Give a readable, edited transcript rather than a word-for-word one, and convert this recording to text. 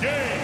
Game.